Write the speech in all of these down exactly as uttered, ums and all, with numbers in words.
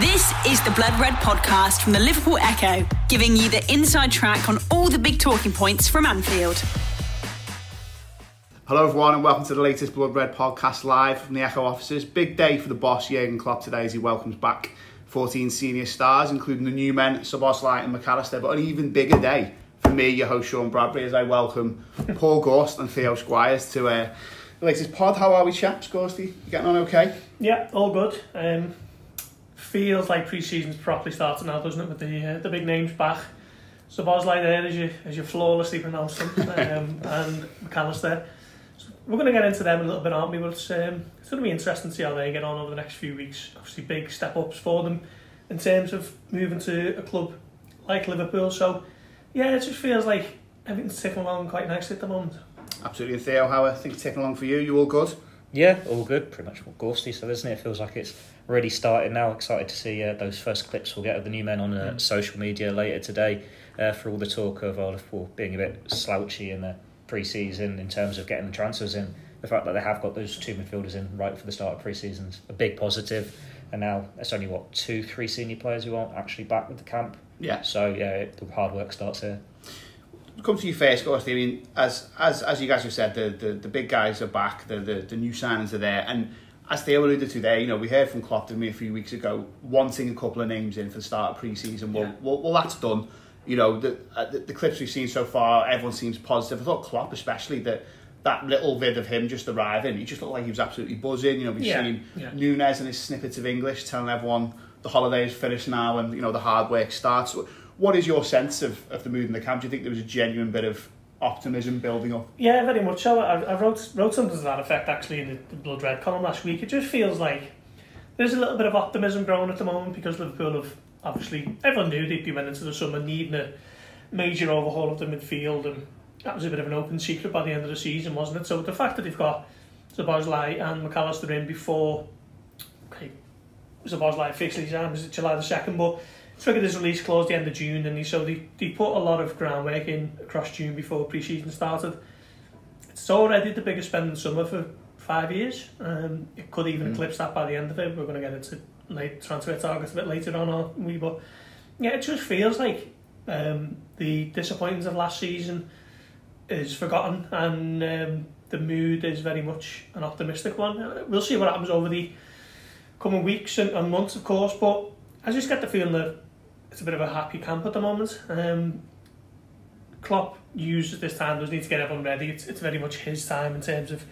This is the Blood Red Podcast from the Liverpool ECHO, giving you the inside track on all the big talking points from Anfield. Hello everyone and welcome to the latest Blood Red Podcast live from the ECHO offices. Big day for the boss Jürgen Klopp today as he welcomes back fourteen senior stars, including the new men, Szoboszlai and McAllister, but an even bigger day for me, your host Sean Bradbury, as I welcome Paul Gorst and Theo Squires to uh, the latest pod. How are we, chaps? Gorsty, you getting on okay? Yeah, all good. Um... Feels like pre-season's properly starting now, doesn't it? With the uh, the big names back, Szoboszlai there, as you as you flawlessly pronounced them, um, and McAllister. So we're going to get into them in a little bit, aren't we? But it's, um, it's going to be interesting to see how they get on over the next few weeks. Obviously, big step ups for them in terms of moving to a club like Liverpool. So yeah, it just feels like everything's ticking along quite nicely at the moment. Absolutely, Theo. How are things ticking along for you? You all good? Yeah, all good. Pretty much what Gorsty said, isn't it? It feels like it's really starting now. Excited to see uh, those first clips we'll get of the new men on uh, mm. social media later today uh, for all the talk of Liverpool being a bit slouchy in the pre-season in terms of getting the transfers in. The fact that they have got those two midfielders in right for the start of pre-season is a big positive. And now it's only, what, two, three senior players who aren't actually back with the camp. Yeah. So, yeah, it, the hard work starts here. Come to you first, Gorsty. I mean, as as as you guys have said, the, the, the big guys are back, the, the the new signings are there, and as Theo alluded to there, you know, we heard from Klopp didn't we, a few weeks ago, wanting a couple of names in for the start of pre-season. Well, yeah. well, well, that's done. You know, the, uh, the the clips we've seen so far, everyone seems positive. I thought Klopp, especially, that that little vid of him just arriving, he just looked like he was absolutely buzzing. You know, we've yeah. seen yeah. Nunez and his snippets of English telling everyone the holiday is finished now and, you know, the hard work starts. What is your sense of, of the mood in the camp? Do you think there was a genuine bit of optimism building up? Yeah, very much so. I, I wrote wrote something to that effect, actually, in the, the Blood Red column last week. It just feels like there's a little bit of optimism growing at the moment because Liverpool have, obviously, everyone knew they'd be went into the summer needing a major overhaul of the midfield, and that was a bit of an open secret by the end of the season, wasn't it? So the fact that they've got Szoboszlai and McAllister in before, okay, Szoboszlai fixed his arm, was it July the second, but triggered his release clause the end of June, and he, so they, they put a lot of groundwork in across June before pre-season started. It's already the biggest spending summer for five years. Um, it could even mm. eclipse that by the end of it. We're going to get into late transfer targets a bit later on, aren't we? But yeah, it just feels like um, the disappointments of last season is forgotten, and um, the mood is very much an optimistic one. We'll see what happens over the coming weeks and, and months, of course, but I just get the feeling that it's a bit of a happy camp at the moment. Um, Klopp uses this time, doesn't need to get everyone ready. It's, it's very much his time in terms of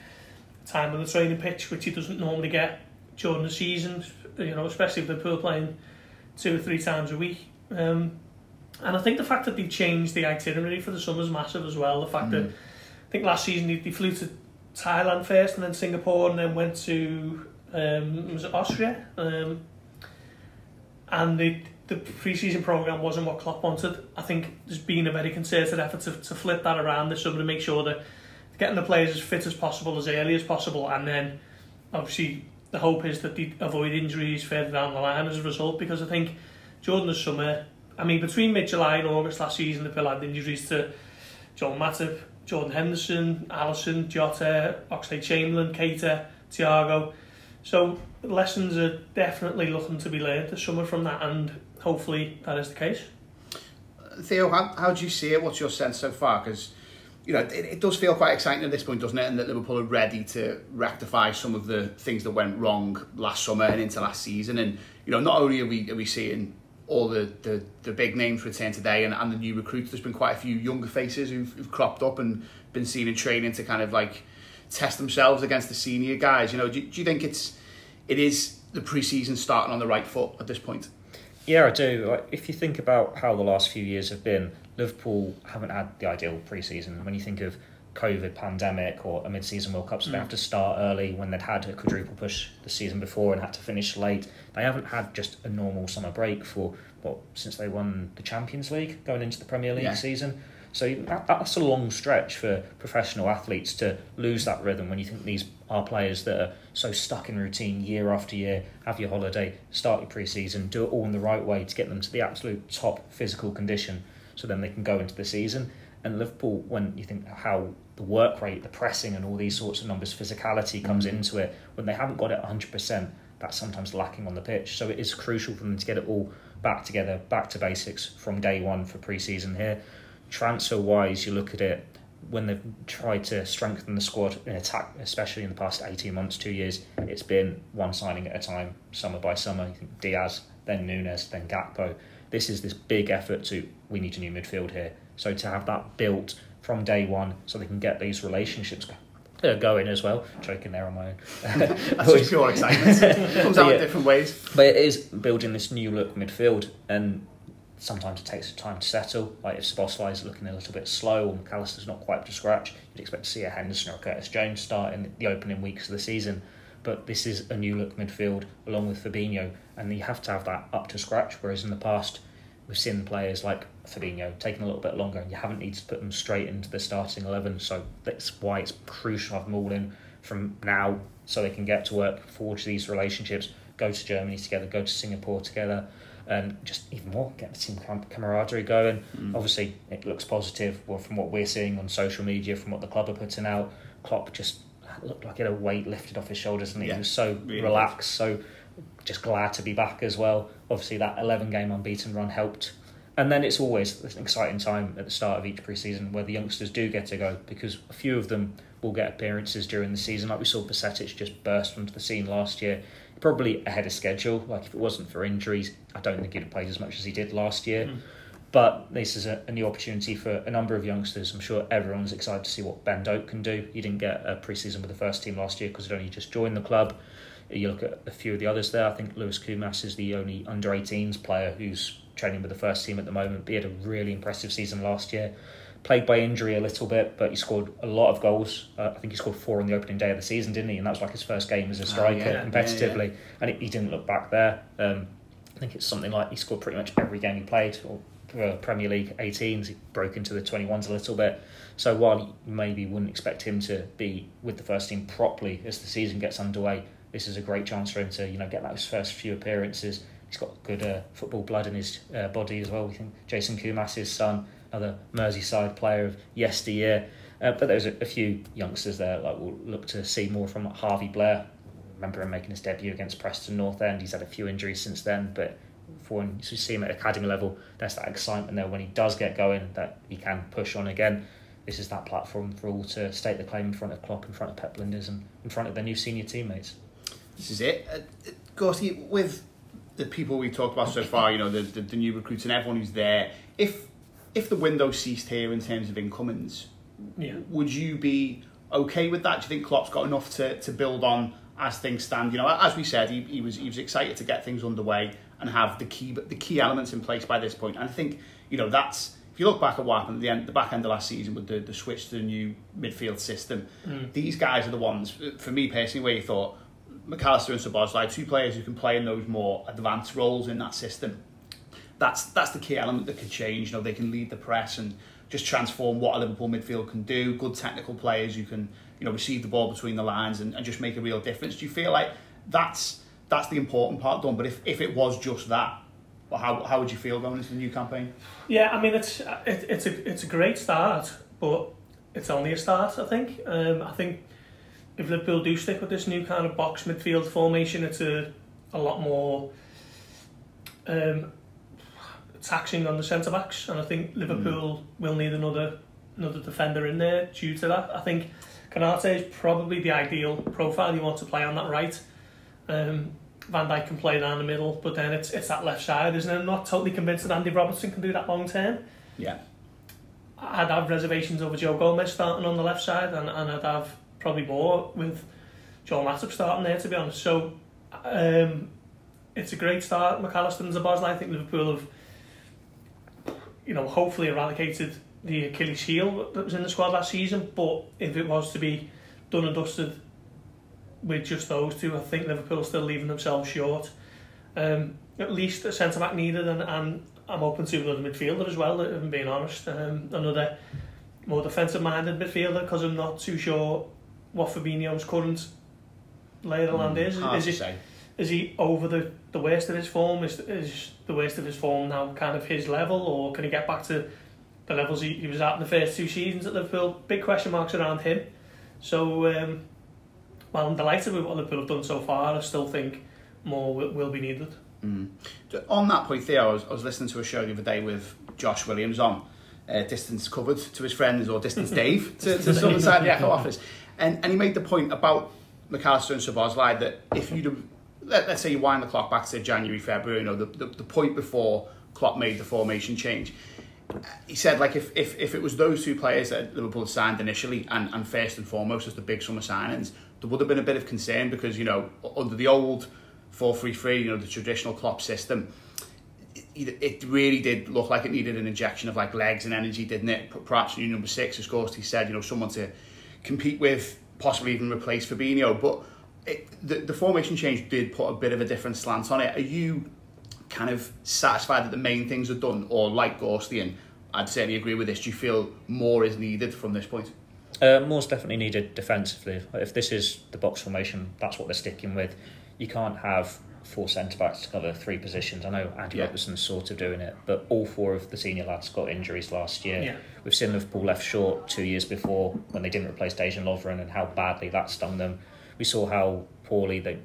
time on the training pitch, which he doesn't normally get during the season, you know, especially with Liverpool playing two or three times a week. Um, and I think the fact that they've changed the itinerary for the summer is massive as well. The fact mm. that, I think last season they, they flew to Thailand first and then Singapore and then went to um, was it Austria? Um, and the the pre-season programme wasn't what Klopp wanted. I think there's been a very concerted effort to, to flip that around this summer to make sure that getting the players as fit as possible, as early as possible, and then obviously the hope is that they avoid injuries further down the line as a result, because I think during the summer, I mean, between mid-July and August last season, the Liverpool had injuries to John Matip, Jordan Henderson, Alisson, Jota, Oxlade-Chamberlain, Keita, Thiago. So lessons are definitely looking to be learned this summer from that, and hopefully that is the case. Theo, how, how do you see it? What's your sense so far? Because, you know, it, it does feel quite exciting at this point, doesn't it? And that Liverpool are ready to rectify some of the things that went wrong last summer and into last season. And, you know, not only are we, are we seeing all the, the, the big names return today and, and the new recruits, there's been quite a few younger faces who've, who've cropped up and been seen in training to kind of like test themselves against the senior guys. You know, do, do you think it's it is the pre-season starting on the right foot at this point? Yeah, I do. Like, if you think about how the last few years have been, Liverpool haven't had the ideal pre-season. When you think of COVID pandemic or a mid-season World Cup, so mm. they have to start early when they'd had a quadruple push the season before and had to finish late. They haven't had just a normal summer break for, what, since they won the Champions League going into the Premier League yeah. season. So that, that's a long stretch for professional athletes to lose that rhythm when you think these are players that are so stuck in routine year after year, have your holiday, start your pre-season, do it all in the right way to get them to the absolute top physical condition so then they can go into the season. And Liverpool, when you think how the work rate, the pressing and all these sorts of numbers, physicality comes mm-hmm. into it, when they haven't got it one hundred percent, that's sometimes lacking on the pitch. So it is crucial for them to get it all back together, back to basics from day one for pre-season here. Transfer-wise, you look at it, when they've tried to strengthen the squad in attack, especially in the past eighteen months, two years, it's been one signing at a time, summer by summer. You think Diaz, then Nunez, then Gakpo. This is this big effort to, we need a new midfield here. So to have that built from day one so they can get these relationships going as well. Joking there on my own. That's just pure excitement. It comes out yeah. in different ways. But it is building this new look midfield, and sometimes it takes time to settle. Like if Szoboszlai is looking a little bit slow or McAllister's not quite up to scratch, you'd expect to see a Henderson or a Curtis Jones start in the opening weeks of the season. But this is a new look midfield along with Fabinho, and you have to have that up to scratch. Whereas in the past, we've seen players like Fabinho taking a little bit longer, and you haven't needed to put them straight into the starting eleven. So that's why it's crucial to have them all in from now so they can get to work, forge these relationships, go to Germany together, go to Singapore together. Um, just even more, get the team camaraderie going. Mm. Obviously, it looks positive well, from what we're seeing on social media, from what the club are putting out. Klopp just looked like he had a weight lifted off his shoulders, and yeah, he was so really relaxed, so just glad to be back as well. Obviously, that eleven-game unbeaten run helped. And then it's always an exciting time at the start of each pre-season where the youngsters do get to go, because a few of them will get appearances during the season. Like we saw Bajcetic just burst onto the scene last year, probably ahead of schedule. Like if it wasn't for injuries, I don't think he'd have played as much as he did last year. Mm. But this is a, a new opportunity for a number of youngsters. I'm sure everyone's excited to see what Ben Doak can do. He didn't get a pre-season with the first team last year because he'd only just joined the club. You look at a few of the others there. I think Lewis Kumas is the only under eighteens player who's training with the first team at the moment. But he had a really impressive season last year. Plagued by injury a little bit, but he scored a lot of goals. Uh, I think he scored four on the opening day of the season, didn't he? And that was like his first game as a striker, oh, yeah, competitively. Yeah, yeah. And it, he didn't look back there. Um, I think it's something like he scored pretty much every game he played. Or uh, Premier League eighteens, he broke into the twenty-ones a little bit. So while you maybe wouldn't expect him to be with the first team properly as the season gets underway, this is a great chance for him to, you know, get those first few appearances. He's got good uh, football blood in his uh, body as well. We think Jason Kumas' son, another Merseyside player of yesteryear. Uh, but there's a, a few youngsters there. Like we'll look to see more from like Harvey Blair. Remember him making his debut against Preston North End. He's had a few injuries since then, but for when you see him at academy level, there's that excitement there when he does get going that he can push on again. This is that platform for all to state the claim in front of Klopp, in front of Pep Linders, and in front of their new senior teammates. This is it. Uh, Gorski, with the people we've talked about so far, you know, the, the, the new recruits and everyone who's there, if if the window ceased here in terms of incomings, yeah, would you be okay with that? Do you think Klopp's got enough to, to build on as things stand? You know, as we said, he, he was he was excited to get things underway and have the key the key elements in place by this point. And I think, you know, that's, if you look back at what happened at the end, the back end of last season with the, the switch to the new midfield system, mm. these guys are the ones, for me personally, where you thought, McAllister and Szoboszlai, two players who can play in those more advanced roles in that system. That's that's the key element that could change. You know, they can lead the press and just transform what a Liverpool midfield can do. Good technical players who can, you know, receive the ball between the lines and, and just make a real difference. Do you feel like that's that's the important part done? But if, if it was just that, well, how how would you feel going into the new campaign? Yeah, I mean, it's it, it's a it's a great start, but it's only a start. I think um, I think if Liverpool do stick with this new kind of box midfield formation, it's a a lot more. Um, taxing on the centre backs, and I think Liverpool mm. will need another another defender in there due to that. I think Konate is probably the ideal profile you want to play on that right. Um, Van Dijk can play down the middle, but then it's it's that left side, isn't it? I'm not totally convinced that Andy Robertson can do that long term. Yeah, I'd have reservations over Joe Gomez starting on the left side, and, and I'd have probably more with John Matip starting there, to be honest. So um, it's a great start. McAllister and Szoboszlai, I think Liverpool have, you know, hopefully eradicated the Achilles heel that was in the squad last season. But if it was to be done and dusted with just those two, I think Liverpool are still leaving themselves short. Um, at least a centre-back needed, and, and I'm open to another midfielder as well, if I'm being honest. Um, another more defensive-minded midfielder, because I'm not too sure what Fabinho's current lay of the land mm, is. Hard is, is to say. Is he over the, the worst of his form? Is is the worst of his form now kind of his level, or can he get back to the levels he, he was at in the first two seasons at Liverpool? Big question marks around him. So, um, well, I'm delighted with what Liverpool have done so far. I still think more will, will be needed. Mm. On that point, Theo, I was, I was listening to a show the other day with Josh Williams on uh, Distance Covered to his friends, or Distance Dave to, to someone side of the Echo office, and and he made the point about McAllister and Szoboszlai that if you let, let's say you wind the clock back to January, February, you know, the, the the point before Klopp made the formation change, he said like if if, if it was those two players that Liverpool signed initially and, and first and foremost as the big summer signings, there would have been a bit of concern because, you know, under the old four three three, you know, the traditional Klopp system, it, it really did look like it needed an injection of like legs and energy, didn't it? Perhaps new number six, as Gorst he said, you know, someone to compete with, possibly even replace Fabinho. But it, the, the formation change did put a bit of a different slant on it. Are you kind of satisfied that the main things are done, or like Gorstian, and I'd certainly agree with this, do you feel more is needed from this point? Uh, more's definitely needed defensively. If this is the box formation, that's what they're sticking with. You can't have four centre-backs to cover three positions. I know Andy yeah. Robertson's sort of doing it, but all four of the senior lads got injuries last year. Yeah. We've seen Liverpool left short two years before when they didn't replace Dejan Lovren and how badly that stung them. We saw how poorly they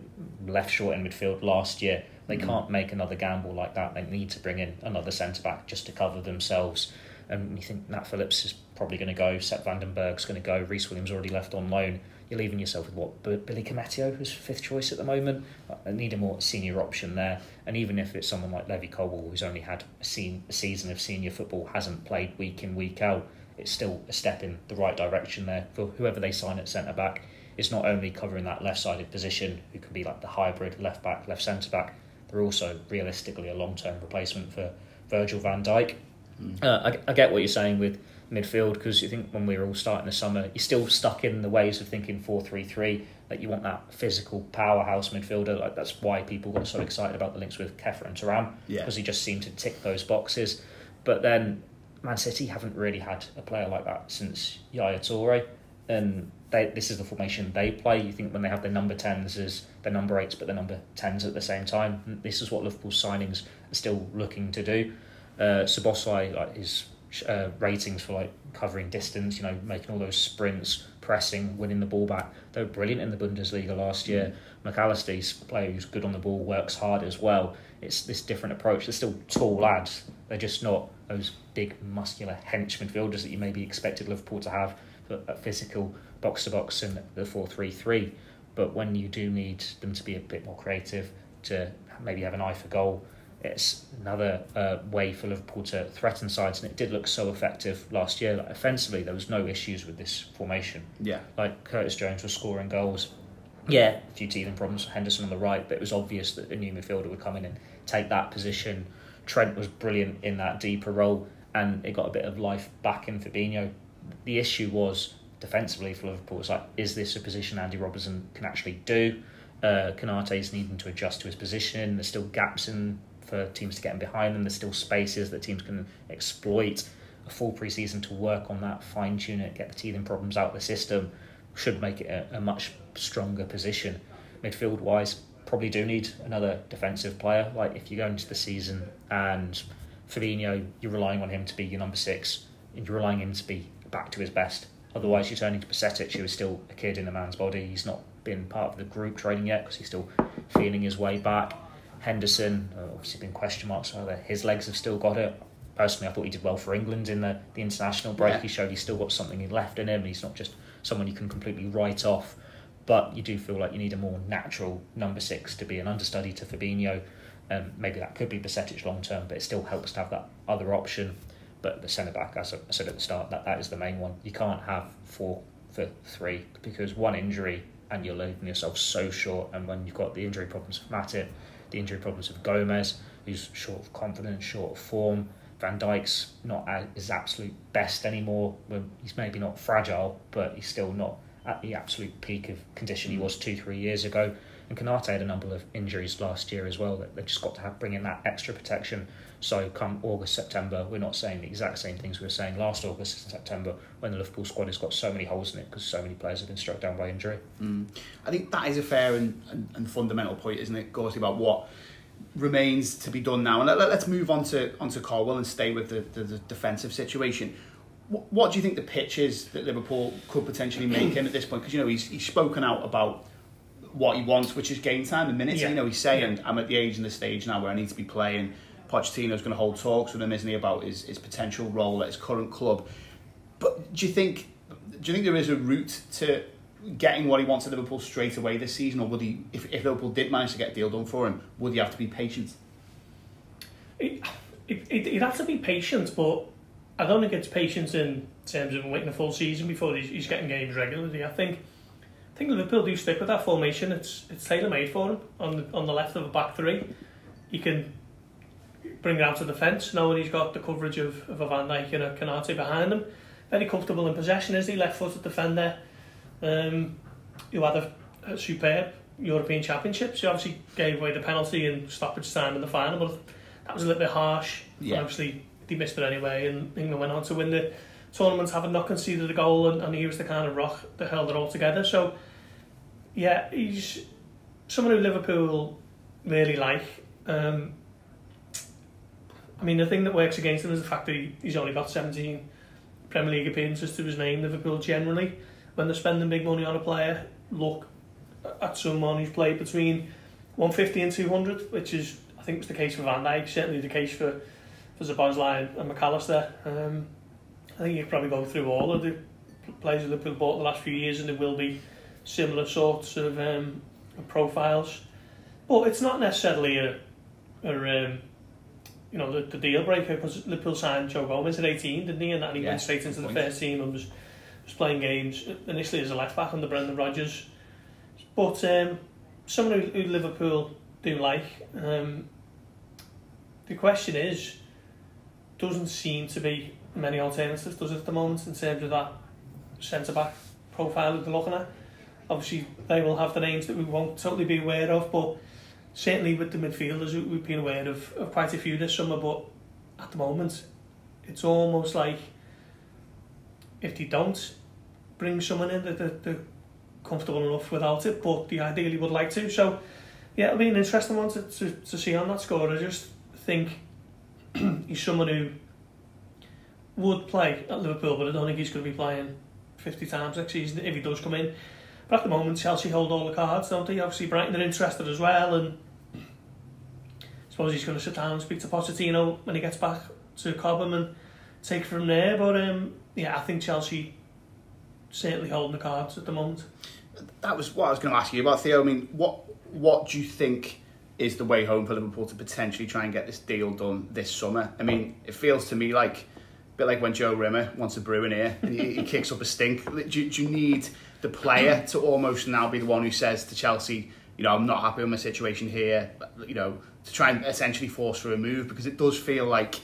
left short in midfield last year. They mm-hmm. can't make another gamble like that. They need to bring in another centre-back just to cover themselves. And you think Nat Phillips is probably going to go, Sepp Vandenberg's going to go, Reece Williams already left on loan. You're leaving yourself with what, Billy Cometio, who's fifth choice at the moment. They need a more senior option there. And even if it's someone like Levi Colwill, who's only had a, se- a season of senior football, hasn't played week in, week out, it's still a step in the right direction there. For whoever they sign at centre-back, it's not only covering that left-sided position, who can be like the hybrid left-back, left centre-back, they're also realistically a long-term replacement for Virgil van Dijk. Mm. Uh, I, I get what you're saying with midfield, because you think when we were all starting the summer, you're still stuck in the ways of thinking four three three, that you want that physical powerhouse midfielder. Like, that's why people got so excited about the links with Kefa and Thuram, because yeah. he just seemed to tick those boxes. But then Man City haven't really had a player like that since Yaya Toure, and they, this is the formation they play. You think when they have their number tens as their number eights, but their number tens at the same time, this is what Liverpool's signings are still looking to do. Uh, Szoboszlai, like his uh, ratings for like covering distance, you know, making all those sprints, pressing, winning the ball back, they were brilliant in the Bundesliga last year. Mm. McAllister's a player who's good on the ball, works hard as well. It's this different approach. They're still tall lads. They're just not those big muscular hench midfielders that you maybe expected Liverpool to have for a physical box to box in the four three three. But when you do need them to be a bit more creative, to maybe have an eye for goal, it's another uh, way for Liverpool to threaten sides, and it did look so effective last year. Like, offensively, there was no issues with this formation. Yeah, like Curtis Jones was scoring goals. Yeah, a few teething problems. Henderson on the right, but it was obvious that a new midfielder would come in and take that position. Trent was brilliant in that deeper role, and it got a bit of life back in Fabinho. The issue was defensively for Liverpool. It's like, is this a position Andy Robertson can actually do? Uh, Konate's needing to adjust to his position. There's still gaps in. For teams to get in behind them, there's still spaces that teams can exploit. A full pre-season to work on that, fine-tune it, get the teething problems out of the system, should make it a, a much stronger position. Midfield-wise, probably do need another defensive player. Like, if you go into the season and Fabinho, you're relying on him to be your number six, and you're relying on him to be back to his best. Otherwise, you're turning to Bajcetic, who is still a kid in a man's body. He's not been part of the group training yet because he's still feeling his way back. Henderson, uh, obviously been question marks whether his legs have still got it. Personally, I thought he did well for England in the, the international break. Yeah. He showed he's still got something left in him. He's not just someone you can completely write off. But you do feel like you need a more natural number six to be an understudy to Fabinho. Um, maybe that could be Bajcetic long term, but it still helps to have that other option. But the centre-back, as I said at the start, that, that is the main one. You can't have four for three, because one injury and you're leaving yourself so short. And when you've got the injury problems of Matip, the injury problems of Gomez, who's short of confidence, short of form. Van Dijk's not at his absolute best anymore. He's maybe not fragile, but he's still not at the absolute peak of condition he was two, three years ago. And Konate had a number of injuries last year as well. That they've just got to have, bring in that extra protection. So come August, September, we're not saying the exact same things we were saying last August and September when the Liverpool squad has got so many holes in it because so many players have been struck down by injury. Mm. I think that is a fair and, and, and fundamental point, isn't it, Gorsley, about what remains to be done now. And let, let's move on to, on to Colwill and stay with the, the, the defensive situation. What, what do you think the pitch is that Liverpool could potentially make him at this point? Because, you know, he's, he's spoken out about what he wants, which is game time and minutes. Yeah. You know, he's saying, yeah. I'm at the age and the stage now where I need to be playing. Pochettino's going to hold talks with him, isn't he, about his, his potential role at his current club. But do you think do you think there is a route to getting what he wants at Liverpool straight away this season, or would he, if, if Liverpool did manage to get a deal done for him, would he have to be patient? It, it, it, he'd have to be patient, but I don't think it's patience in terms of waiting a full season before he's, he's getting games regularly. I think I think Liverpool do stick with that formation. It's it's tailor-made for him on the, on the left of a back three. He can bring it out to the fence, knowing he's got the coverage of, of a Van Dijk and a Konate behind him. Very comfortable in possession, is he? Left-footed defender um, who had a, a superb European Championship. So obviously gave away the penalty and stoppage time in the final, but that was a little bit harsh. Yeah. Obviously they missed it anyway, and England went on to win the tournament, having not conceded a goal, and, and he was the kind of rock that held it all together. So yeah, he's someone who Liverpool really like. Um, I mean, the thing that works against him is the fact that he, he's only got seventeen Premier League appearances to his name. Liverpool generally, when they're spending big money on a player, look at someone who's played between one hundred fifty and two hundred, which is, I think, was the case for Van Dijk, certainly the case for, for Szoboszlai and McAllister. Um, I think you could probably go through all of the players that Liverpool bought the last few years, and there will be similar sorts of um, profiles. But it's not necessarily a... a um, you know, the, the deal breaker, because Liverpool signed Joe Gomez at eighteen, didn't he? And that he yeah, went straight into the point. first team and was, was playing games initially as a left back under Brendan Rodgers. But um, someone who, who Liverpool do like. Um, the question is, doesn't seem to be many alternatives, does it, at the moment, in terms of that centre back profile that they're looking at? Obviously, they will have the names that we won't totally be aware of, but certainly with the midfielders, we've been aware of, of quite a few this summer, but at the moment, it's almost like if they don't bring someone in, they're, they're comfortable enough without it, but they ideally would like to. So, yeah, it'll be an interesting one to, to, to see on that score. I just think he's someone who would play at Liverpool, but I don't think he's going to be playing fifty times next season if he does come in. But at the moment, Chelsea hold all the cards, don't they? Obviously, Brighton are interested as well, and I suppose he's going to sit down and speak to Pochettino when he gets back to Cobham and take it from there. But um, yeah, I think Chelsea certainly holding the cards at the moment. That was what I was going to ask you about, Theo. I mean, what what do you think is the way home for Liverpool to potentially try and get this deal done this summer? I mean, it feels to me like a bit like when Joe Rimmer wants a brew in here and he, he kicks up a stink. Do, do you need the player to almost now be the one who says to Chelsea, you know, I'm not happy with my situation here, you know, to try and essentially force for a move? Because it does feel like,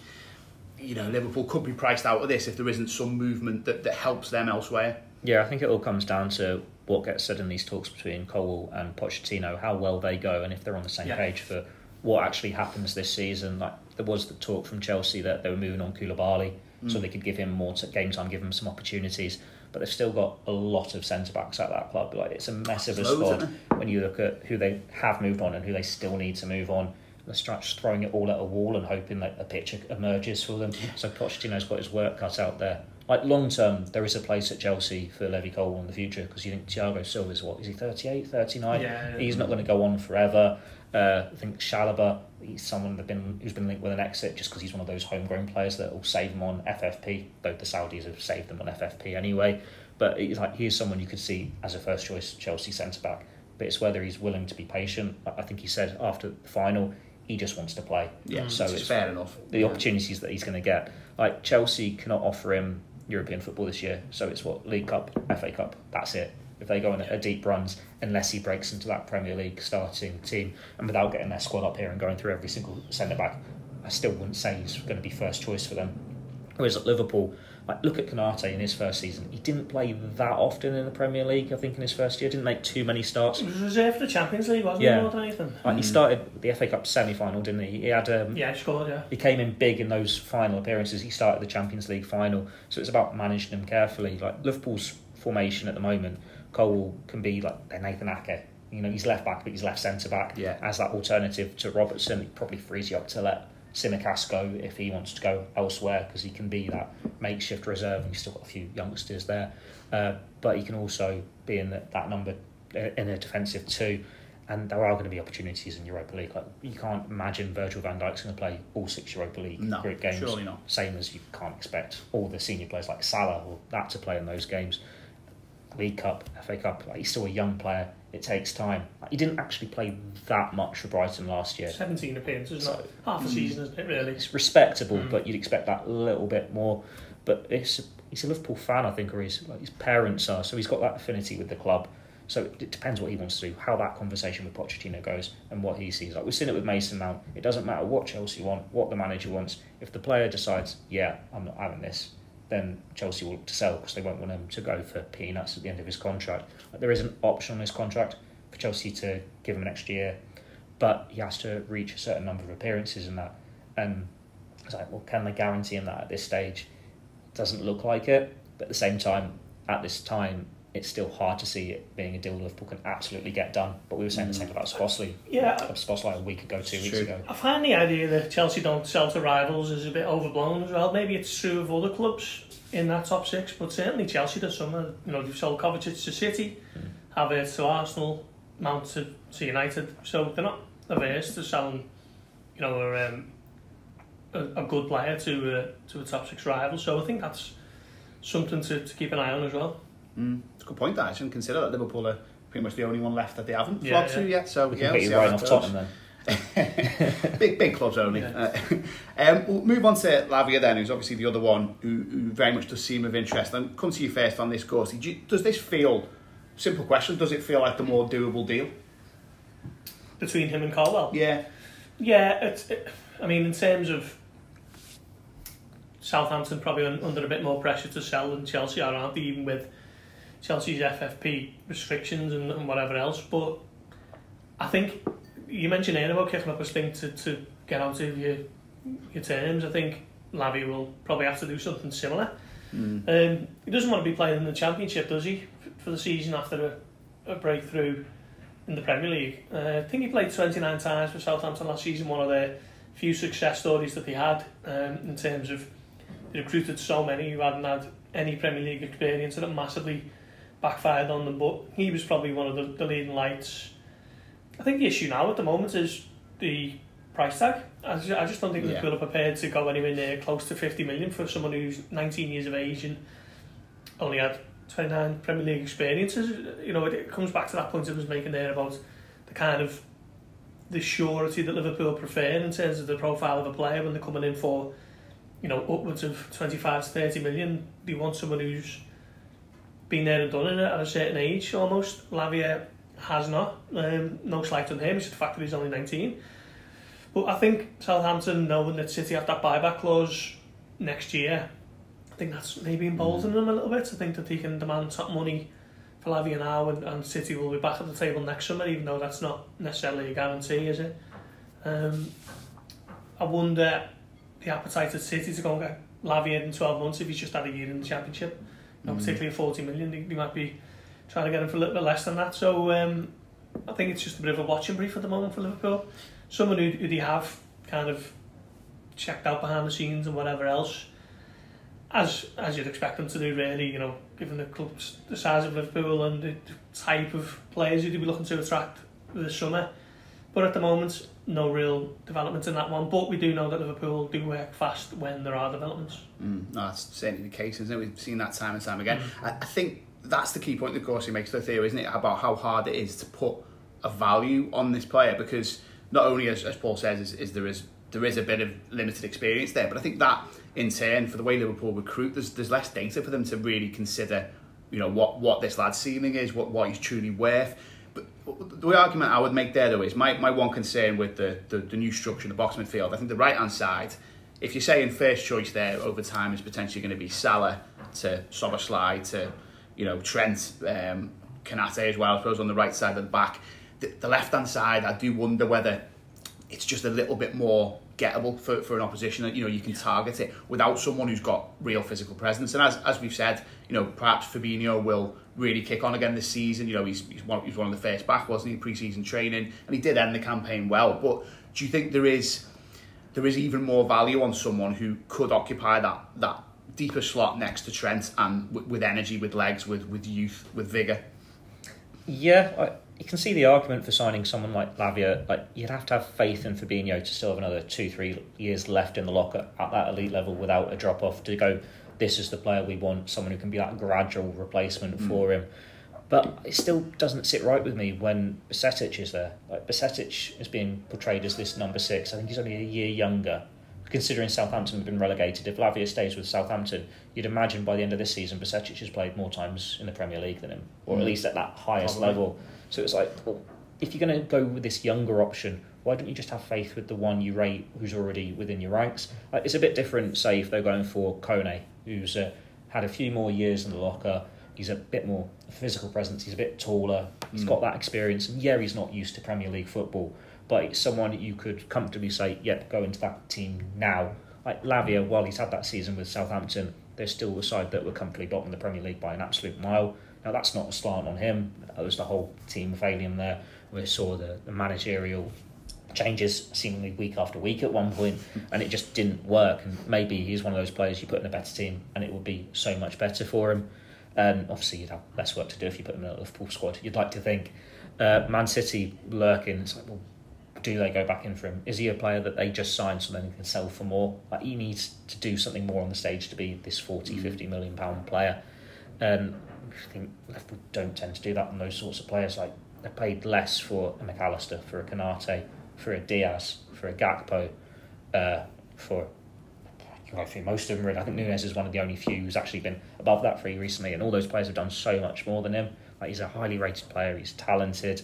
you know, Liverpool could be priced out of this if there isn't some movement that, that helps them elsewhere. Yeah, I think it all comes down to what gets said in these talks between Cole and Pochettino, how well they go, and if they're on the same yeah. page for what actually happens this season. Like, there was the talk from Chelsea that they were moving on Koulibaly, mm. so they could give him more game time, give him some opportunities. But they've still got a lot of centre backs at that club. Like, it's a mess of a squad when you look at who they have moved on and who they still need to move on. They're just throwing it all at a wall and hoping that a picture emerges for them. So Pochettino's got his work cut out there. Like, long term, there is a place at Chelsea for Levi Colwill in the future, because you think Thiago Silva's what? Is he thirty-eight, thirty-nine? Yeah. He's not going to go on forever. Uh, I think Shalaba, he's someone that's been, who's been linked with an exit just because he's one of those homegrown players that will save him on F F P, though the Saudis have saved them on F F P anyway. But he's like, he's someone you could see as a first choice Chelsea centre-back, but it's whether he's willing to be patient. I think he said after the final he just wants to play. Yeah, so it's fair enough. The yeah. opportunities that he's going to get. Like, Chelsea cannot offer him European football this year, so it's what, League Cup, F A Cup, that's it. If they go on a deep runs, unless he breaks into that Premier League starting team, and without getting their squad up here and going through every single centre-back, I still wouldn't say he's going to be first choice for them. Whereas at Liverpool, like, look at Konate in his first season. He didn't play that often in the Premier League, I think, in his first year. Didn't make too many starts. He was reserved for the Champions League, wasn't yeah. he, more than anything? Like, mm. He started the F A Cup semi-final, didn't he? He had, um, yeah, he scored, yeah. He came in big in those final appearances. He started the Champions League final. So it's about managing them carefully. Like, Liverpool's formation at the moment, Cole can be like Nathan Ake. You know, he's left back, but he's left centre back. Yeah. As that alternative to Robertson, it probably frees you up to let Tsimikas go if he wants to go elsewhere, because he can be that makeshift reserve, and he's still got a few youngsters there. Uh, but he can also be in the, that number in a defensive two, and there are going to be opportunities in Europa League. Like, you can't imagine Virgil van Dijk's going to play all six Europa League no, group games. Surely not. Same as you can't expect all the senior players like Salah or that to play in those games. League Cup, F A Cup, like, he's still a young player. It takes time. Like, he didn't actually play that much for Brighton last year. seventeen appearances, so, half a season, isn't it, really? It's respectable, mm. but you'd expect that little bit more. But it's, he's a Liverpool fan, I think, or his, like, his parents are, so he's got that affinity with the club. So it depends what he wants to do, how that conversation with Pochettino goes and what he sees. Like, we've seen it with Mason Mount. It doesn't matter what Chelsea want, what the manager wants. If the player decides, yeah, I'm not having this, then Chelsea will look to sell because they won't want him to go for peanuts at the end of his contract. Like, there is an option on his contract for Chelsea to give him an extra year, but he has to reach a certain number of appearances in that. And it's like, well, can they guarantee him that at this stage? It doesn't look like it, but at the same time, at this time, it's still hard to see it being a deal Liverpool can absolutely get done. But we were saying mm. the same about Szoboszlai. Yeah, Szoboszlai a week ago, two weeks true. ago. I find the idea that Chelsea don't sell to rivals is a bit overblown as well. Maybe it's true of other clubs in that top six, but certainly Chelsea does some. You know, they've sold Kovacic to City, mm. Havertz to Arsenal, Mount to, to United. So they're not averse to selling, you know, a, um, a, a good player to uh, to a top six rival. So I think that's something to, to keep an eye on as well. Mm. It's a good point, that I shouldn't consider that Liverpool are pretty much the only one left that they haven't yeah, flogged yeah. to yet. So we can yeah, get right off Tottenham then. big big clubs only. Yeah. Uh, um, we'll move on to Lavia then, who's obviously the other one who, who very much does seem of interest. And come to you first on this, Gorst. Do does this feel, simple question, does it feel like the more doable deal between him and Carwell? Yeah, yeah. It's, it, I mean, in terms of Southampton, probably un, under a bit more pressure to sell than Chelsea are, aren't they? Even with Chelsea's F F P restrictions and, and whatever else. But I think you mentioned earlier about kicking up a stink to, to get out of your your terms. I think Lavia will probably have to do something similar. Mm. Um, he doesn't want to be playing in the Championship, does he, for the season after a, a breakthrough in the Premier League? Uh, I think he played twenty-nine times for Southampton last season, one of their few success stories that they had, um, in terms of they recruited so many who hadn't had any Premier League experience, and it massively backfired on them, but he was probably one of the, the leading lights. I think the issue now at the moment is the price tag. I just, I just don't think yeah. Liverpool are prepared to go anywhere near close to fifty million for someone who's nineteen years of age and only had twenty-nine Premier League experiences. You know, it, it comes back to that point I was making there about the kind of the surety that Liverpool prefer in terms of the profile of a player when they're coming in for, you know, upwards of twenty-five to thirty million. They want someone who's been there and done it at a certain age almost. Lavia has not. Um, no slight on him, it's the fact that he's only nineteen. But I think Southampton, knowing that City have that buyback clause next year, I think that's maybe emboldening them a little bit. I think that they can demand top money for Lavia now, and, and City will be back at the table next summer, even though that's not necessarily a guarantee, is it? Um, I wonder the appetite of City to go and get Lavia in twelve months if he's just had a year in the Championship. Not particularly at forty million, they, they might be trying to get him for a little bit less than that. So um, I think it's just a bit of a watching brief at the moment for Liverpool. Someone who, who they have kind of checked out behind the scenes and whatever else, as as you'd expect them to do, really. You know, given the club's the size of Liverpool and the type of players who they'd be looking to attract this summer. But at the moment, no real development in that one. But we do know that Liverpool do work fast when there are developments. Mm, no, that's certainly the case, isn't it? We've seen that time and time again. Mm. I, I think that's the key point that Gorsi makes to Theo, isn't it? About how hard it is to put a value on this player, because not only, as, as Paul says, is, is there is there is a bit of limited experience there, but I think that, in turn, for the way Liverpool recruit, there's there's less data for them to really consider, you know, what, what this lad's ceiling is, what, what he's truly worth. But the argument I would make there, though, is my, my one concern with the, the, the new structure in the box midfield. I think the right-hand side, if you're saying first choice there over time is potentially going to be Salah to Szoboszlai to, you know, Trent, um, Konate as well, I suppose, on the right side of the back. The, the left-hand side, I do wonder whether it's just a little bit more gettable for, for an opposition, that, you know, you can target it without someone who's got real physical presence. And as as we've said, you know, perhaps Fabinho will really kick on again this season. You know, he's he's one, he's one of the first back, wasn't he, pre-season training, and he did end the campaign well. But do you think there is there is even more value on someone who could occupy that that deeper slot next to Trent, and w- with energy, with legs, with with youth, with vigour? Yeah, I, you can see the argument for signing someone like Lavia. Like, you'd have to have faith in Fabinho to still have another two, three years left in the locker at that elite level without a drop-off to go, this is the player we want, someone who can be that gradual replacement mm. for him. But it still doesn't sit right with me when Bajcetic is there. Like, Bajcetic is being portrayed as this number six. I think he's only a year younger. Considering Southampton have been relegated, if Lavia stays with Southampton, you'd imagine by the end of this season, Bajcetic has played more times in the Premier League than him, or mm. at least at that highest Probably. level. So it's like, well, if you're going to go with this younger option, why don't you just have faith with the one you rate who's already within your ranks? Like, it's a bit different, say, if they're going for Konate, who's uh, had a few more years in the locker. He's a bit more physical presence. He's a bit taller. He's mm. got that experience. And yeah, he's not used to Premier League football, but it's someone you could comfortably say, yep, go into that team now. Like Lavia, while he's had that season with Southampton, they're still a side that were comfortably bottom of the Premier League by an absolute mile. Now, that's not a slant on him. That was the whole team failing there. We saw the, the managerial changes seemingly week after week at one point, and it just didn't work. And maybe he's one of those players you put in a better team and it would be so much better for him. Um, obviously, you'd have less work to do if you put him in a Liverpool squad, you'd like to think. Uh, Man City lurking, it's like, well, do they go back in for him? Is he a player that they just signed so then he can sell for more? Like, he needs to do something more on the stage to be this forty, fifty million pound player. Um, I think Liverpool don't tend to do that on those sorts of players. Like, they paid less for a McAllister, for a Konate, for a Diaz, for a Gakpo, uh, for... Right through most of them, really. I think Nunez is one of the only few who's actually been above that three recently, and all those players have done so much more than him. Like, he's a highly rated player, he's talented,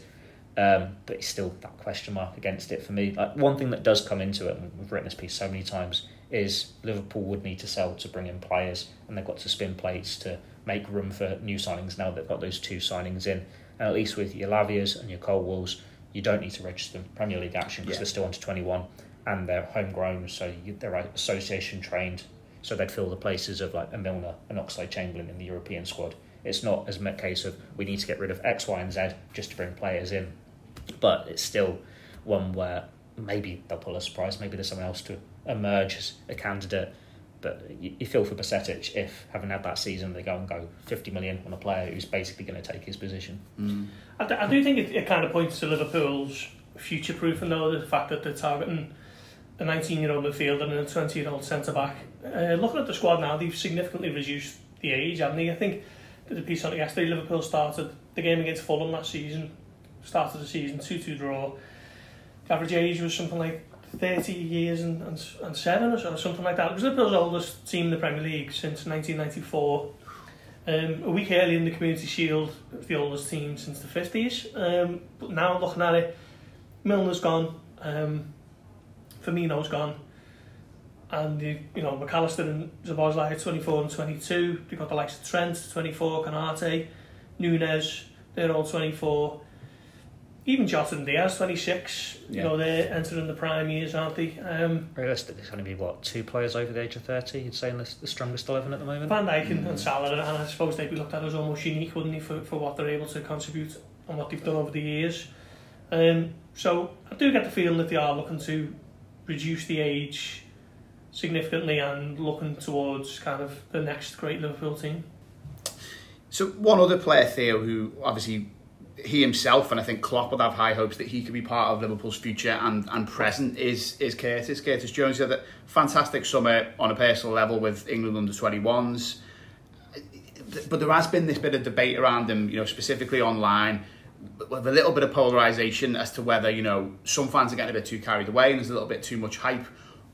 um, but he's still that question mark against it for me. Like, one thing that does come into it, and we've written this piece so many times, is Liverpool would need to sell to bring in players, and they've got to spin plates to make room for new signings now they've got those two signings in. And at least with your Lavias and your Colwills, you don't need to register them Premier League action because yeah. they're still under twenty-one. And they're homegrown, so they're association trained, so they'd fill the places of like a Milner and Oxlade-Chamberlain in the European squad. It's not as a case of we need to get rid of X, Y and Z just to bring players in, but it's still one where maybe they'll pull a surprise, maybe there's someone else to emerge as a candidate. But you feel for Bajcetic if, having had that season, they go and go fifty million on a player who's basically going to take his position. Mm. I, d- I do think it, it kind of points to Liverpool's future-proofing, though, the fact that they're targeting a nineteen-year-old midfielder and a twenty-year-old centre-back. Uh, looking at the squad now, they've significantly reduced the age, haven't they? I think there's a piece on it yesterday. Liverpool started the game against Fulham last season, started the season two-two draw. The average age was something like thirty years and, and, and seven or, so, or something like that. It was Liverpool's oldest team in the Premier League since nineteen ninety-four. Um, a week earlier in the Community Shield, it was the oldest team since the fifties. Um, but now, looking at it, Milner's gone. Um, Firmino's gone, and you, you know, McAllister and Szoboszlai are twenty-four and twenty-two. You've got the likes of Trent, twenty-four, Konate, Nunez, they're all twenty-four. Even Jota and Diaz, twenty-six. Yeah. You know, they're entering the prime years, aren't they? Um, Realistically, there's going to be, what, two players over the age of thirty? You'd say in the, the strongest eleven at the moment? Van Dijk and, mm. and Salah, and I suppose they'd be looked at as almost unique, wouldn't they, for, for what they're able to contribute and what they've done over the years. Um, so I do get the feeling that they are looking to reduce the age significantly and looking towards kind of the next great Liverpool team. So one other player, Theo, who obviously he himself and I think Klopp would have high hopes that he could be part of Liverpool's future and, and present is is Curtis. Curtis Jones had a fantastic summer on a personal level with England under twenty-ones. But there has been this bit of debate around him, you know, specifically online, with a little bit of polarisation as to whether, you know, some fans are getting a bit too carried away and there's a little bit too much hype,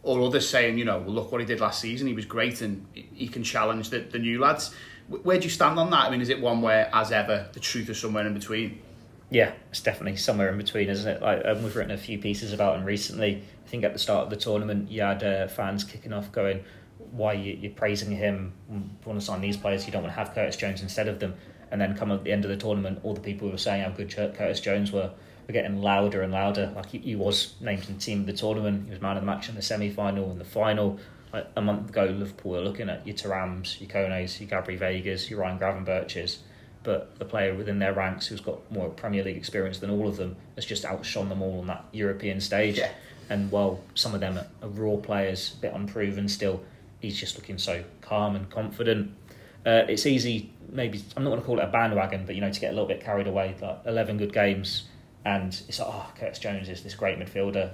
or others saying, you know, well, look what he did last season, he was great and he can challenge the, the new lads. Where do you stand on that? I mean, is it one where, as ever, the truth is somewhere in between? Yeah, it's definitely somewhere in between, isn't it? Like, um, we've written a few pieces about him recently. I think at the start of the tournament, you had uh, fans kicking off going, why are you, you're praising him, you want to sign these players, you don't want to have Curtis Jones instead of them. And then come at the end of the tournament, all the people who were saying how good Curtis Jones were were getting louder and louder. Like, he, he was named in the team of the tournament. He was man of the match in the semi-final and the final. Like, a month ago, Liverpool were looking at your Tarams, your Kones, your Gabri Vegas, your Ryan Gravenberches. But the player within their ranks who's got more Premier League experience than all of them has just outshone them all on that European stage. Yeah. And while some of them are raw players, a bit unproven still, he's just looking so calm and confident. uh, it's easy, maybe, I'm not going to call it a bandwagon, but, you know, to get a little bit carried away. Like eleven good games, and it's like, oh, Curtis Jones is this great midfielder,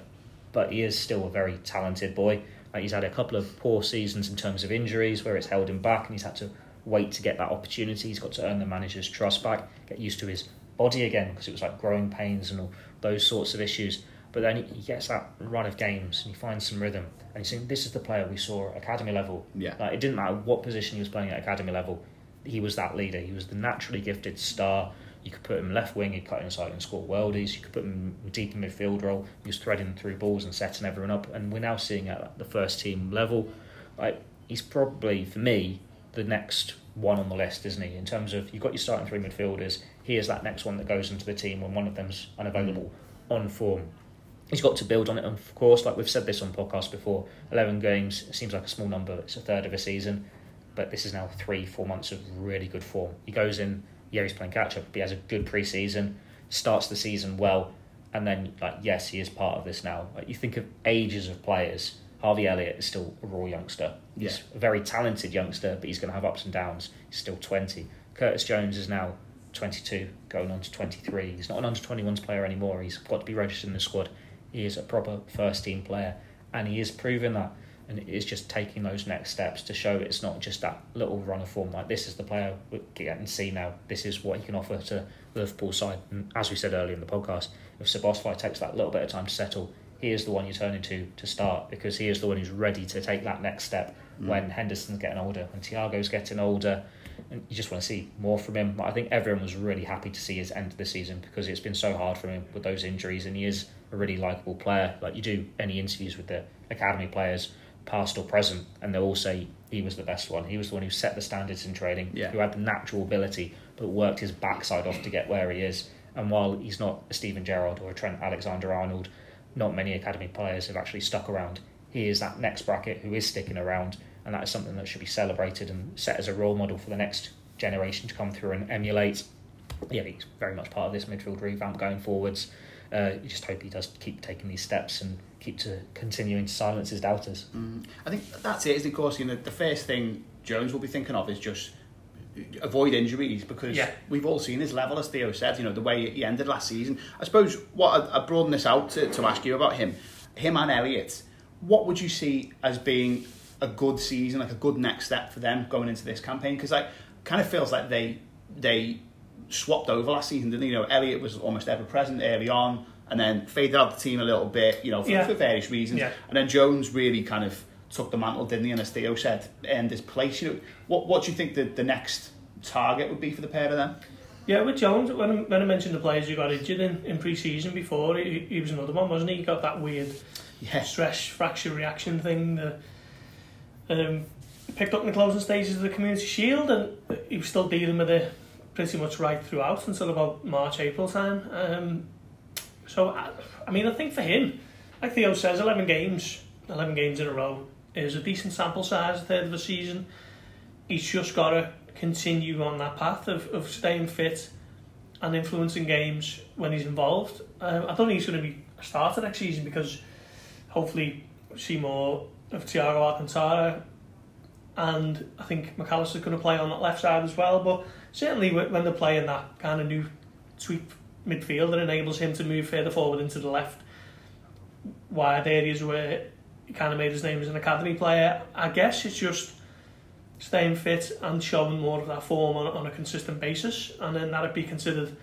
but he is still a very talented boy. Like, he's had a couple of poor seasons in terms of injuries where it's held him back, and he's had to wait to get that opportunity. He's got to earn the manager's trust back, get used to his body again, because it was like growing pains and all those sorts of issues. But then he gets that run of games and he finds some rhythm, and he's saying, this is the player we saw at academy level. Yeah. Like, it didn't matter what position he was playing at academy level, he was that leader. He was the naturally gifted star. You could put him left wing, he'd cut inside and score worldies. You could put him deep in midfield role, he was threading through balls and setting everyone up. And we're now seeing at the first team level, like, he's probably, for me, the next one on the list, isn't he? In terms of, you've got your starting three midfielders, he is that next one that goes into the team when one of them's unavailable on form. He's got to build on it, and of course, like we've said this on podcasts before, eleven games seems like a small number, it's a third of a season, but this is now three, four months of really good form. He goes in, yeah, he's playing catch-up, but he has a good pre-season, starts the season well, and then, like, yes, he is part of this now. Like, you think of ages of players, Harvey Elliott is still a raw youngster. He's yeah. a very talented youngster, but he's going to have ups and downs. He's still twenty. Curtis Jones is now twenty-two, going on to twenty-three. He's not an under twenty-ones player anymore. He's got to be registered in the squad. He is a proper first-team player, and he is proving that. And it is just taking those next steps to show it's not just that little run of form. Like, this is the player we can see now. This is what he can offer to the Liverpool side. And as we said earlier in the podcast, if Szoboszlai takes that little bit of time to settle, he is the one you turn into to start, because he is the one who's ready to take that next step mm. when Henderson's getting older, when Thiago's getting older. And you just want to see more from him. But I think everyone was really happy to see his end of the season, because it's been so hard for him with those injuries, and he is a really likeable player. Like, you do any interviews with the academy players, past or present, and they'll all say he was the best one. He was the one who set the standards in training, yeah. who had the natural ability, but worked his backside off to get where he is. And while he's not a Steven Gerrard or a Trent Alexander-Arnold, not many academy players have actually stuck around. He is that next bracket who is sticking around, and that is something that should be celebrated and set as a role model for the next generation to come through and emulate. Yeah, he's very much part of this midfield revamp going forwards. Uh, you just hope he does keep taking these steps and keep to continuing to silence his doubters. Mm. I think that's it, isn't it? Of course, you know, the first thing Jones will be thinking of is just avoid injuries, because yeah. we've all seen his level, as Theo said, you know, the way he ended last season. I suppose what I, I broaden this out to, to ask you about him, him and Elliott, what would you see as being a good season, like a good next step for them going into this campaign? Because like, kind of feels like they they swapped over last season, didn't they? You know, Elliott was almost ever present early on, and then faded out the team a little bit, you know, for, yeah. for various reasons. Yeah. And then Jones really kind of took the mantle, didn't he? And as Theo said, earned his place. You know, what what do you think the, the next target would be for the pair of them? Yeah, with Jones, when I, when I mentioned the players who got injured in, in pre-season before, he, he was another one, wasn't he? He got that weird yeah. stress fracture reaction thing that um, picked up in the closing stages of the Community Shield, and he was still dealing with it pretty much right throughout until about March, April time. Um, so, I, I mean, I think for him, like Theo says, eleven games, eleven games in a row is a decent sample size, a third of a season. He's just got to continue on that path of, of staying fit and influencing games when he's involved. Um, I don't think he's going to be a starter next season, because hopefully we'll see more of Thiago Alcantara, and I think McAllister's going to play on that left side as well. But certainly when they're playing that kind of new sweep midfield that enables him to move further forward into the left wide areas where he kind of made his name as an academy player, I guess it's just staying fit and showing more of that form on, on a consistent basis, and then that would be considered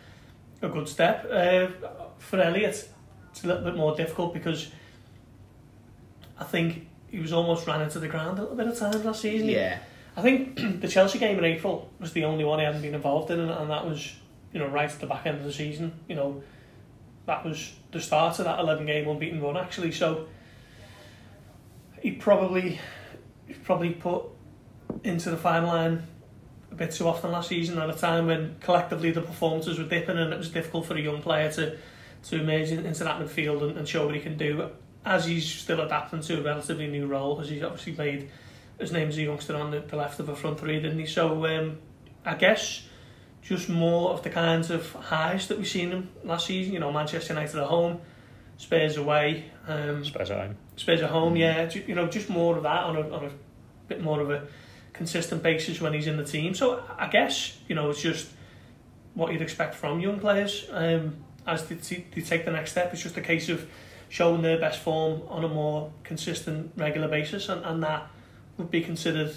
a good step. Uh, for Elliott, it's a little bit more difficult, because I think he was almost ran into the ground a little bit of times last season. Yeah. I think the Chelsea game in April was the only one he hadn't been involved in, and, and that was, you know, right at the back end of the season. You know, that was the start of that eleven-game unbeaten run, actually. So he probably he probably put into the final line a bit too often last season, at a time when collectively the performances were dipping, and it was difficult for a young player to, to emerge into that midfield and, and show what he can do, as he's still adapting to a relatively new role, as he's obviously made his name as a youngster on the, the left of a front three, didn't he? So um, I guess just more of the kinds of highs that we've seen him last season. You know, Manchester United at home, Spurs away. Um, Spurs at home. Spurs at home, yeah. You know, just more of that on a, on a bit more of a, consistent basis when he's in the team. So I guess, you know, it's just what you'd expect from young players um, as they, t- they take the next step. It's just a case of showing their best form on a more consistent, regular basis, and, and that would be considered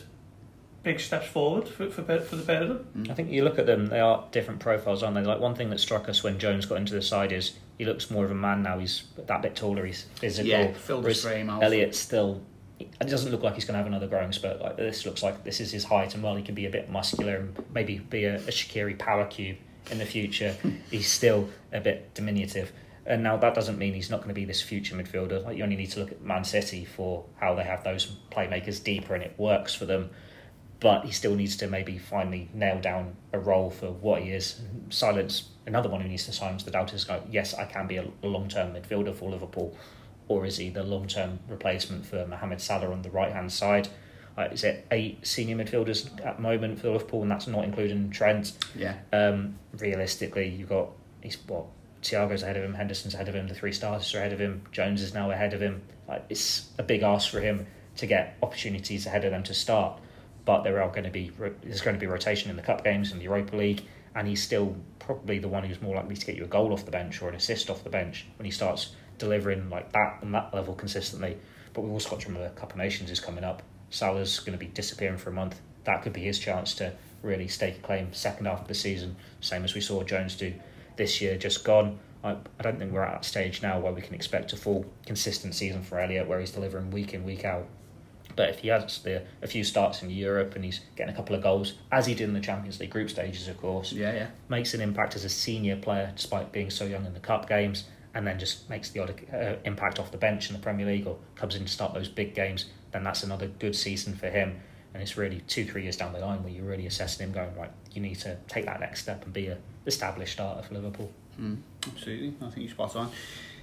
big steps forward for for, for the pair of them. I think you look at them; they are different profiles, aren't they? Like, one thing that struck us when Jones got into the side is he looks more of a man now. He's that bit taller. He's physical. Yeah, filled his frame. Elliott still. It doesn't look like he's going to have another growing spurt. Like, this looks like this is his height, and while he can be a bit muscular and maybe be a, a Shaqiri power cube in the future, he's still a bit diminutive. And now that doesn't mean he's not going to be this future midfielder. Like, you only need to look at Man City for how they have those playmakers deeper and it works for them. But he still needs to maybe finally nail down a role for what he is. Silence another one who needs to silence the doubters. Like, yes, I can be a long-term midfielder for Liverpool. Or is he the long-term replacement for Mohamed Salah on the right-hand side? Uh, is it eight senior midfielders at the moment for Liverpool, and that's not including Trent? Yeah. Um, realistically, you've got he's what Thiago's ahead of him, Henderson's ahead of him, the three stars are ahead of him, Jones is now ahead of him. Like, it's a big ask for him to get opportunities ahead of them to start. But there are going to be there's going to be rotation in the cup games and the Europa League, and he's still probably the one who's more likely to get you a goal off the bench or an assist off the bench when he starts delivering like that on that level consistently. But we've also got to remember the Cup of Nations is coming up. Salah's going to be disappearing for a month. That could be his chance to really stake a claim second half of the season, same as we saw Jones do this year just gone. I, I don't think we're at that stage now where we can expect a full consistent season for Elliott where he's delivering week in, week out. But if he has the, a few starts in Europe and he's getting a couple of goals, as he did in the Champions League group stages, of course, yeah, yeah. makes an impact as a senior player despite being so young in the Cup games, and then just makes the odd uh, impact off the bench in the Premier League or comes in to start those big games, then that's another good season for him. And it's really two, three years down the line where you're really assessing him going, right, you need to take that next step and be an established starter for Liverpool. Mm, absolutely. I think you're spot on.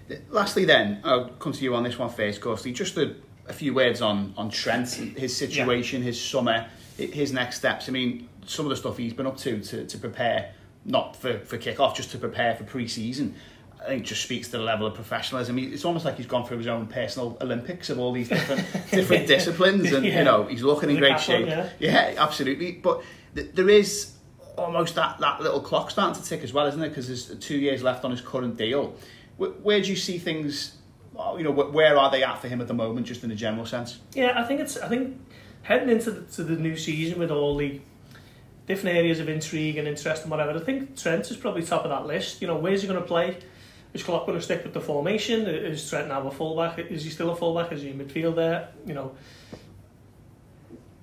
The, lastly then, I'll come to you on this one first, Gorsley. Just a, a few words on, on Trent, his situation, yeah. his summer, his next steps. I mean, some of the stuff he's been up to to, to prepare, not for, for kick-off, just to prepare for pre-season. I think just speaks to the level of professionalism. It's almost like he's gone through his own personal Olympics of all these different different disciplines, and yeah. you know he's looking in great shape. One, yeah. yeah, absolutely. But th- there is almost that, that little clock starting to tick as well, isn't it? Because there's two years left on his current deal. Where, where do you see things? You know, where are they at for him at the moment, just in a general sense? Yeah, I think it's. I think heading into the, to the new season with all the different areas of intrigue and interest and whatever, I think Trent is probably top of that list. You know, where's he going to play? Is Klopp going to stick with the formation? Is Trent now a fullback? Is he still a fullback? Is he a midfielder? You know,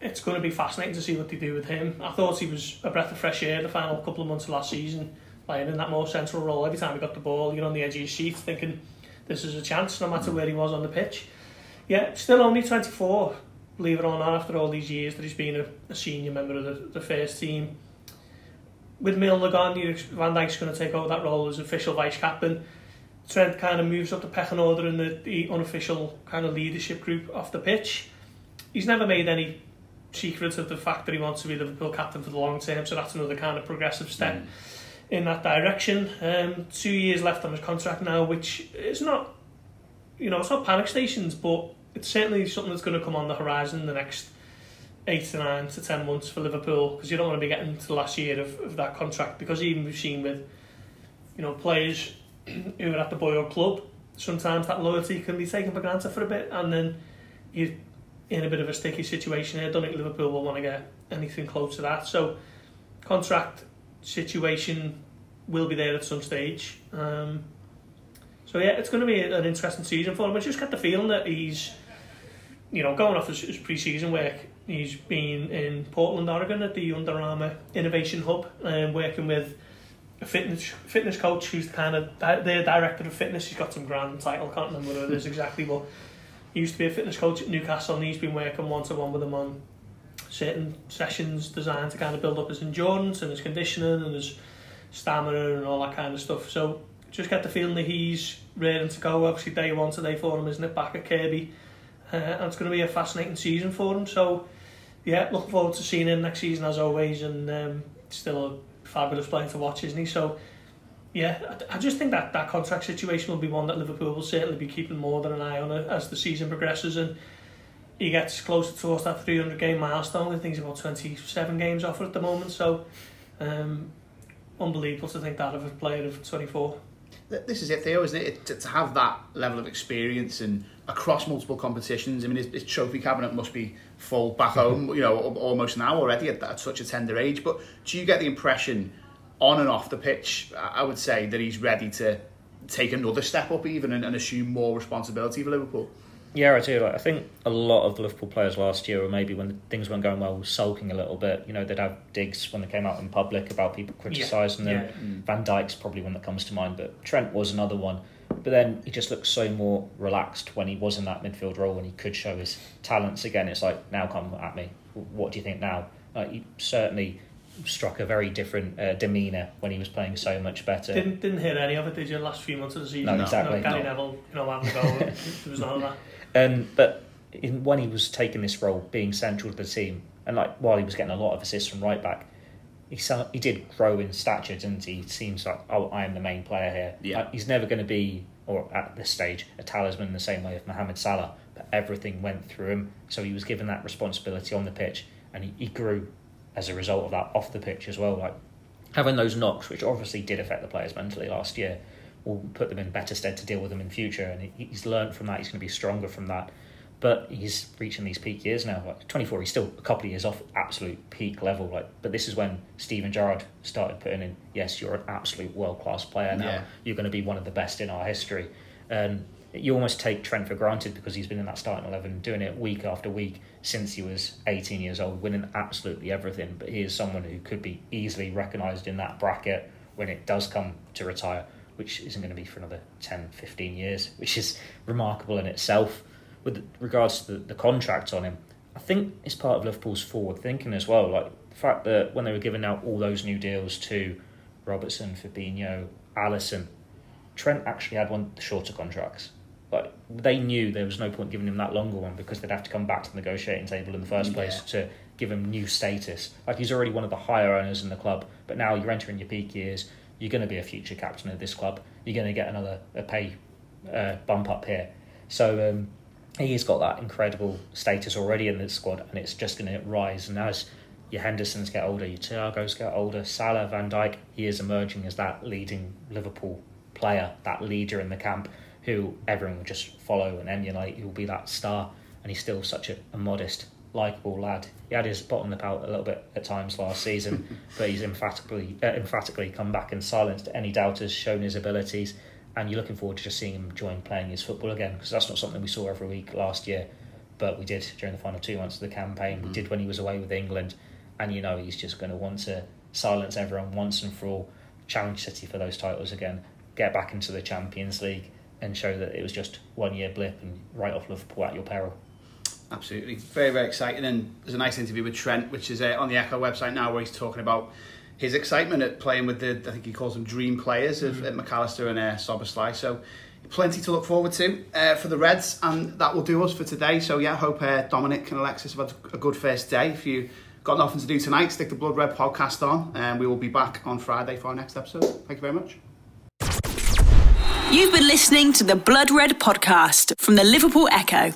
it's going to be fascinating to see what they do with him. I thought he was a breath of fresh air the final couple of months of last season, playing in that more central role. Every time he got the ball, you're on the edge of your seat thinking this is a chance, no matter where he was on the pitch. Yeah, still only twenty-four, believe it or not, after all these years that he's been a, a senior member of the, the first team. With Milner gone, Van Dijk's going to take over that role as official vice-captain. Trent kind of moves up the pecking order in the, the unofficial kind of leadership group off the pitch. He's never made any secret of the fact that he wants to be Liverpool captain for the long term, so that's another kind of progressive step mm. in that direction. Um, two years left on his contract now, which is not, you know, it's not panic stations, but it's certainly something that's going to come on the horizon in the next eight to nine to ten months for Liverpool, because you don't want to be getting to the last year of, of that contract, because even we've seen with, you know, players who are at the boy or club, sometimes that loyalty can be taken for granted for a bit, and then you're in a bit of a sticky situation here. I don't think Liverpool will want to get anything close to that, so contract situation will be there at some stage. Um, so yeah, it's going to be an interesting season for him. I just get the feeling that he's, you know, going off his, his pre-season work, he's been in Portland, Oregon at the Under Armour Innovation Hub, um, working with a fitness fitness coach who's kind of their director of fitness. He's got some grand title, can't remember what it is exactly, but he used to be a fitness coach at Newcastle, and he's been working one-to-one with him on certain sessions designed to kind of build up his endurance and his conditioning and his stamina and all that kind of stuff. So just get the feeling that he's ready to go. Obviously day one today for him, isn't it, back at Kirby. Uh, and it's going to be a fascinating season for him. So, yeah, looking forward to seeing him next season as always. And um, still a fabulous player to watch, isn't he? So, yeah, I, I just think that that contract situation will be one that Liverpool will certainly be keeping more than an eye on as the season progresses. And he gets closer towards that three hundred game milestone. I think he's about twenty-seven games off at the moment, so um, unbelievable to think that of a player of twenty-four. This is it, Theo, isn't it? it? To have that level of experience and across multiple competitions. I mean, his, his trophy cabinet must be full back home, you know, almost now already at, at such a tender age. But do you get the impression, on and off the pitch, I would say, that he's ready to take another step up even and, and assume more responsibility for Liverpool? Yeah, I do. Like, I think a lot of Liverpool players last year, or maybe when things weren't going well, were sulking a little bit. You know, they'd have digs when they came out in public about people criticising yeah. them. Yeah. Van Dijk's probably one that comes to mind, but Trent was another one. But then he just looked so more relaxed when he was in that midfield role, when he could show his talents again. It's like, now come at me. What do you think now? Like, he certainly struck a very different uh, demeanour when he was playing so much better. Didn't didn't hear any of it, did you, last few months of the season? No, exactly. You know, Gary no. Neville, you know, having a go. There was none of that. Um, but in, when he was taking this role, being central to the team, and like while he was getting a lot of assists from right back, he he did grow in stature, didn't he? He seems like, oh, I am the main player here. Yeah. Like, he's never going to be, or at this stage, a talisman in the same way of Mohamed Salah, but everything went through him, so he was given that responsibility on the pitch, and he, he grew as a result of that off the pitch as well. Like, having those knocks, which obviously did affect the players mentally last year, will put them in better stead to deal with them in future, and he's learned from that. He's going to be stronger from that, but he's reaching these peak years now. Like, twenty-four, he's still a couple of years off absolute peak level. Like, but this is when Steven Gerrard started putting in, yes, you're an absolute world-class player now. Yeah. You're going to be one of the best in our history. And you almost take Trent for granted because he's been in that starting eleven, doing it week after week since he was eighteen years old, winning absolutely everything. But he is someone who could be easily recognised in that bracket when it does come to retire, which isn't going to be for another ten, fifteen years, which is remarkable in itself. With regards to the, the contract on him, I think it's part of Liverpool's forward thinking as well. Like, the fact that when they were giving out all those new deals to Robertson, Fabinho, Alisson, Trent actually had one of the shorter contracts. Like, they knew there was no point giving him that longer one because they'd have to come back to the negotiating table in the first place yeah. to give him new status. Like, he's already one of the higher owners in the club, but now you're entering your peak years. You're going to be a future captain of this club. You're going to get another a pay uh, bump up here. So um, he's got that incredible status already in the squad, and it's just going to rise. And as your Hendersons get older, your Thiagos get older, Salah, Van Dijk, he is emerging as that leading Liverpool player, that leader in the camp who everyone will just follow and emulate. He'll be that star, and he's still such a, a modest, likeable lad. He had his bottom lip out a little bit at times last season, but he's emphatically uh, emphatically come back and silenced any doubters, shown his abilities, and you're looking forward to just seeing him join playing his football again, because that's not something we saw every week last year, but we did during the final two months of the campaign. Mm-hmm. We did when he was away with England, and you know he's just going to want to silence everyone once and for all, challenge City for those titles again, get back into the Champions League, and show that it was just one year blip and right off Liverpool at your peril. Absolutely. Very, very exciting. And there's a nice interview with Trent, which is uh, on the Echo website now, where he's talking about his excitement at playing with the, I think he calls them dream players, of mm-hmm. McAllister and uh, Szoboszlai. So plenty to look forward to uh, for the Reds. And that will do us for today. So yeah, I hope uh, Dominic and Alexis have had a good first day. If you've got nothing to do tonight, stick the Blood Red podcast on. And we will be back on Friday for our next episode. Thank you very much. You've been listening to the Blood Red podcast from the Liverpool Echo.